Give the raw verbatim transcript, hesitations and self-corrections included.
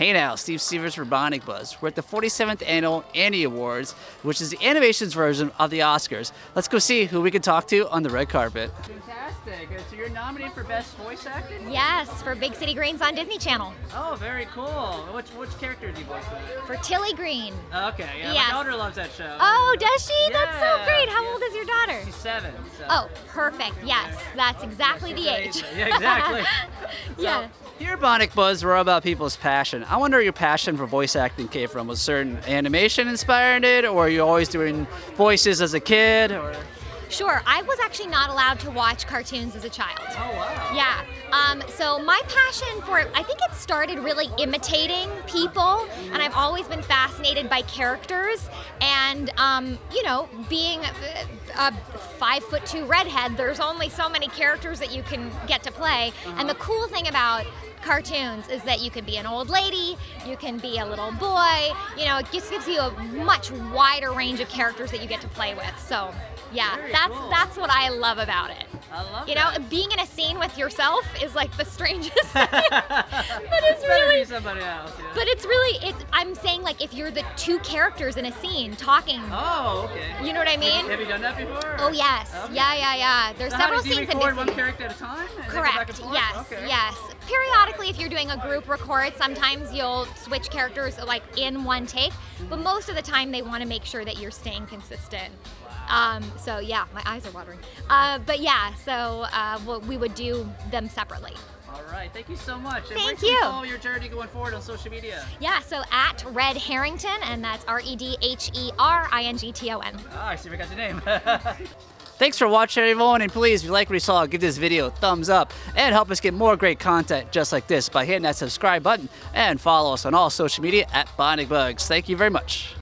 Hey now, Steve Seavers for Bionic Buzz. We're at the forty-seventh Annual Annie Awards, which is the animation's version of the Oscars. Let's go see who we can talk to on the red carpet. Fantastic. So you're nominated for Best Voice Actor? Yes, for Big City Greens on Disney Channel. Oh, very cool. Which, which character do you voice for? For Tilly Green. Okay, yeah, yes. My daughter loves that show. Oh, does she? Yeah. That's so great. How yeah. old is your daughter? She's seven. So. Oh, perfect. Yes, that's exactly that's the age. Yeah, exactly. Yeah. So, here at Bionic Buzz, we're all about people's passion. I wonder your passion for voice acting came from. Was certain animation inspired it, or are you always doing voices as a kid? Or? Sure, I was actually not allowed to watch cartoons as a child. Oh, wow. Yeah, um, so my passion for it, I think it started really imitating people, and I've always been fascinated by characters, and um, you know, being a five foot two redhead, there's only so many characters that you can get to play, uh-huh. and the cool thing about cartoons is that you can be an old lady, you can be a little boy, you know, it just gives you a much wider range of characters that you get to play with. So yeah, Very that's cool. that's what I love about it. I love you that. know, being in a scene with yourself is like the strangest thing. But it's, it's really somebody else. Yeah. But it's really it's I'm saying like if you're the two characters in a scene talking. Oh, okay. You know what I mean? Have you done that before? Oh yes. Okay. Yeah, yeah, yeah. There's so several how did you scenes in record one character at a time? Correct. Yes. Okay. Yes. Periodically, if you're doing a group record, sometimes you'll switch characters like in one take, but most of the time they want to make sure that you're staying consistent. Um, so yeah, my eyes are watering. Uh, but yeah, so uh, we would do them separately. All right, thank you so much. Thank and you. Follow your journey going forward on social media. Yeah, so at Red Harrington, and that's R E D H E R I N G T O N. Oh, I see we got the name. Thanks for watching, everyone, and please, if you like what you saw, give this video a thumbs up and help us get more great content just like this by hitting that subscribe button and follow us on all social media at Bionic Buzz. Thank you very much.